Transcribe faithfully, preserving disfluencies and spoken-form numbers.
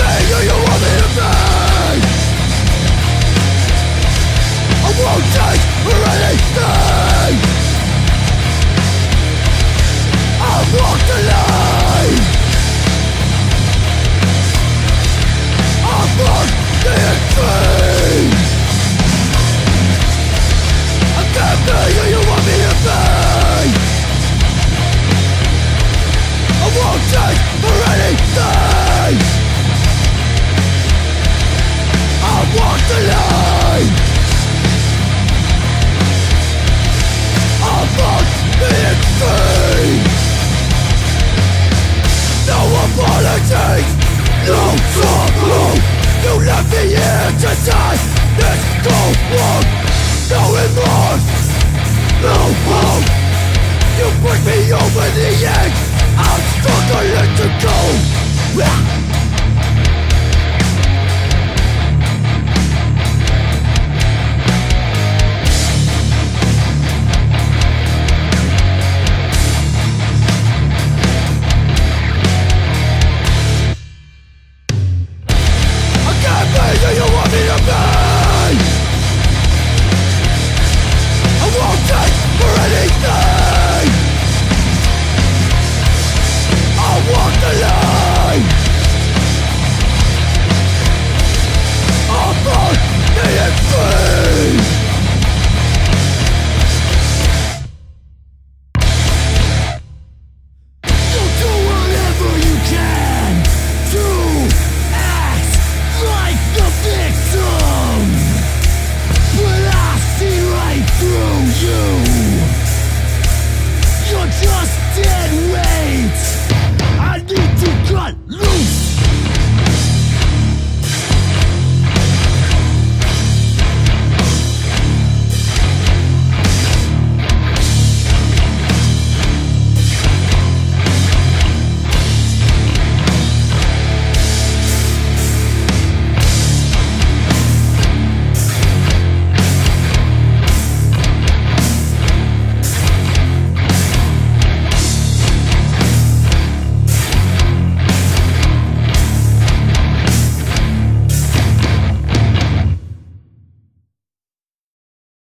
thing that you want me to be. I won't take for anything. I've walked the line. I've walked the entry. I can't be who you want me to be. I won't take for anything. I've walked the line. I've walked the entry. No apologies, no problem. You left me here to die. It's cold war. No remorse, no hope. You put me over the edge. I'm struggling to go.